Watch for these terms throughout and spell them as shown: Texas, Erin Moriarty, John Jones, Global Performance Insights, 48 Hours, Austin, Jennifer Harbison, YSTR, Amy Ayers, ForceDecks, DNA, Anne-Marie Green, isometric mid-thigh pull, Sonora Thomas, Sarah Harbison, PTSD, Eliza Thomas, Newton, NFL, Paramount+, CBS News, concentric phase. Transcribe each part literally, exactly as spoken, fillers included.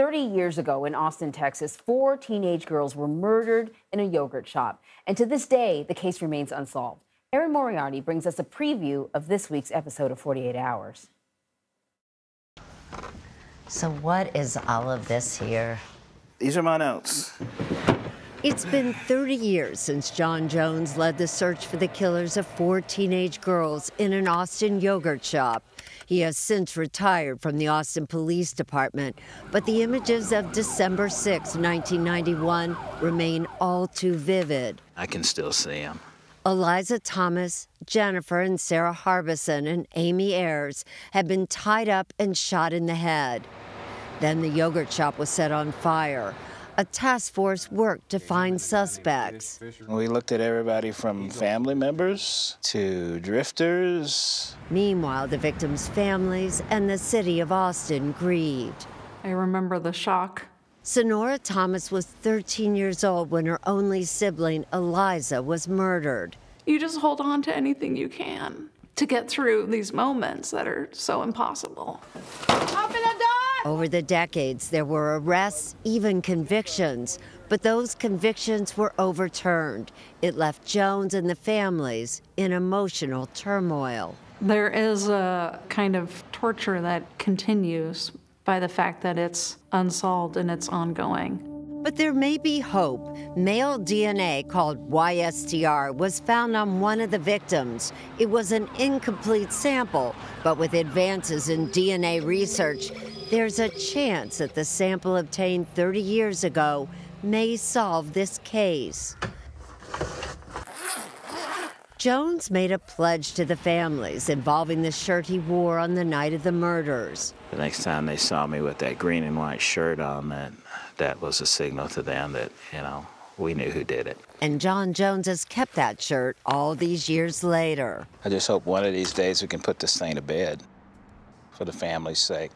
thirty years ago in Austin, Texas, four teenage girls were murdered in a yogurt shop. And to this day, the case remains unsolved. Erin Moriarty brings us a preview of this week's episode of forty-eight hours. So what is all of this here? These are my notes. It's been thirty years since John Jones led the search for the killers of four teenage girls in an Austin yogurt shop. He has since retired from the Austin Police Department, but the images of December sixth, nineteen ninety-one remain all too vivid. I can still see them. Eliza Thomas, Jennifer and Sarah Harbison, and Amy Ayers had been tied up and shot in the head. Then the yogurt shop was set on fire. A task force worked to find suspects. We looked at everybody from family members to drifters. Meanwhile, the victims' families and the city of Austin grieved. I remember the shock. Sonora Thomas was thirteen years old when her only sibling, Eliza, was murdered. You just hold on to anything you can to get through these moments that are so impossible. Open the door! Over the decades, there were arrests, even convictions, but those convictions were overturned. It left Jones and the families in emotional turmoil. There is a kind of torture that continues by the fact that it's unsolved and it's ongoing. But there may be hope. Male D N A called Y S T R was found on one of the victims. It was an incomplete sample, but with advances in D N A research, there's a chance that the sample obtained thirty years ago may solve this case. Jones made a pledge to the families involving the shirt he wore on the night of the murders. The next time they saw me with that green and white shirt on, that, that was a signal to them that, you know, we knew who did it. And John Jones has kept that shirt all these years later. I just hope one of these days we can put this thing to bed for the family's sake.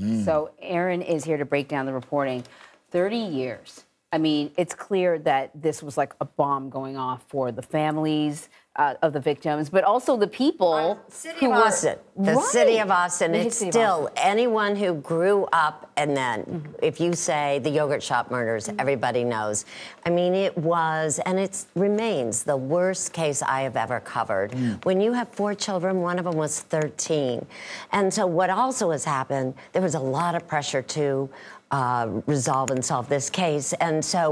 Mm. So Erin is here to break down the reporting. thirty years. I mean, it's clear that this was like a bomb going off for the families uh, of the victims, but also the people who was it? The city of Austin. It's still anyone who grew up, and then mm-hmm. if you say the yogurt shop murders, mm-hmm. everybody knows. I mean, it was, and it remains, the worst case I have ever covered. Mm. When you have four children, one of them was thirteen. And so what also has happened, there was a lot of pressure to Uh, resolve and solve this case. And so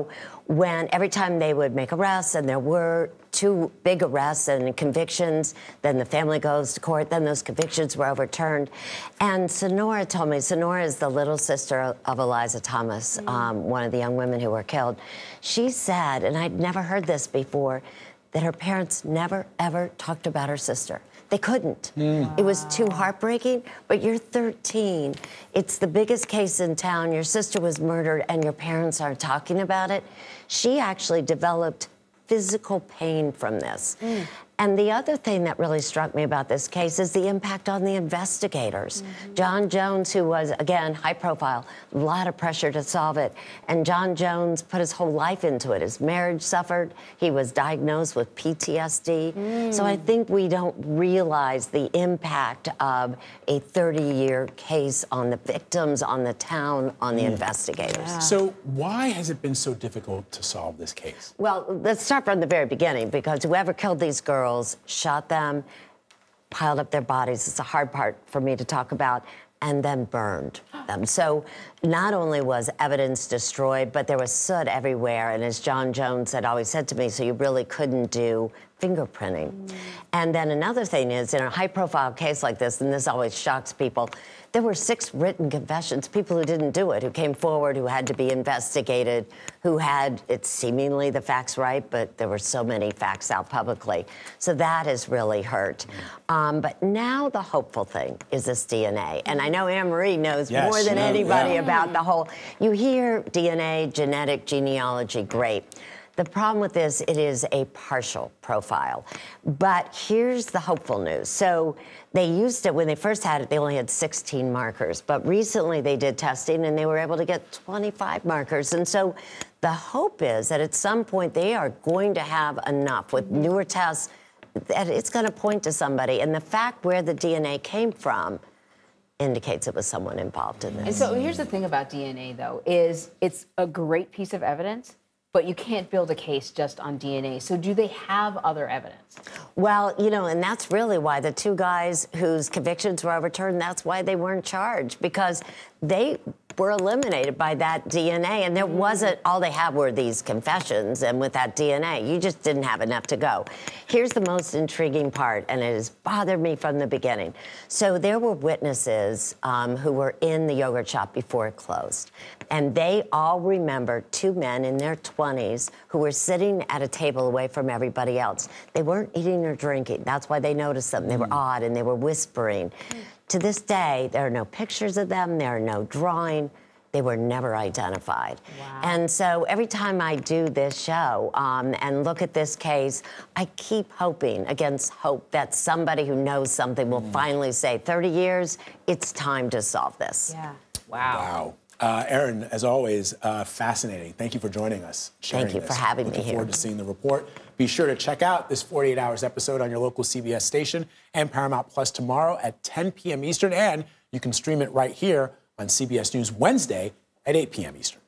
when every time they would make arrests, and there were two big arrests and convictions, then the family goes to court, then those convictions were overturned. And Sonora told me, Sonora is the little sister of Eliza Thomas, mm-hmm. um, one of the young women who were killed. She said, and I'd never heard this before, that her parents never, ever talked about her sister. They couldn't. Mm. It was too heartbreaking, but you're thirteen. It's the biggest case in town. Your sister was murdered and your parents aren't talking about it. She actually developed physical pain from this. Mm. And the other thing that really struck me about this case is the impact on the investigators. Mm-hmm. John Jones, who was, again, high profile, a lot of pressure to solve it. And John Jones put his whole life into it. His marriage suffered. He was diagnosed with P T S D. Mm. So I think we don't realize the impact of a thirty-year case on the victims, on the town, on the mm. investigators. Yeah. So why has it been so difficult to solve this case? Well, let's start from the very beginning, because whoever killed these girls shot them, piled up their bodies, it's a hard part for me to talk about, and then burned them. So not only was evidence destroyed, but there was soot everywhere. And as John Jones had always said to me, so you really couldn't do fingerprinting. Mm. And then another thing is, in a high-profile case like this, and this always shocks people, there were six written confessions, people who didn't do it, who came forward, who had to be investigated, who had, it's seemingly the facts right, but there were so many facts out publicly. So that has really hurt. Mm. Um, but now the hopeful thing is this D N A. And I know Anne-Marie knows yes, more than knows, anybody yeah. about the whole, you hear D N A, genetic genealogy, great. The problem with this, it is a partial profile. But here's the hopeful news. So they used it, when they first had it, they only had sixteen markers. But recently they did testing and they were able to get twenty-five markers. And so the hope is that at some point they are going to have enough with newer tests that it's going to point to somebody. And the fact where the D N A came from indicates it was someone involved in this. And so here's the thing about D N A, though, is it's a great piece of evidence, but you can't build a case just on D N A. So do they have other evidence? Well, you know, and that's really why the two guys whose convictions were overturned, that's why they weren't charged, because they were eliminated by that D N A, and there wasn't, all they had were these confessions, and with that D N A, you just didn't have enough to go. Here's the most intriguing part, and it has bothered me from the beginning. So there were witnesses um, who were in the yogurt shop before it closed, and they all remember two men in their twenties who were sitting at a table away from everybody else. They weren't eating or drinking. That's why they noticed them. They were odd, and they were whispering. To this day, there are no pictures of them, there are no drawing. They were never identified. Wow. And so every time I do this show um, and look at this case, I keep hoping against hope that somebody who knows something will mm. finally say, thirty years, it's time to solve this. Yeah. Wow. Wow. Uh, Erin, as always, uh, fascinating. Thank you for joining us. Thank you this. for having Looking me here. Looking forward to seeing the report. Be sure to check out this forty-eight hours episode on your local C B S station and Paramount Plus tomorrow at ten p m Eastern, and you can stream it right here on C B S News Wednesday at eight p m Eastern.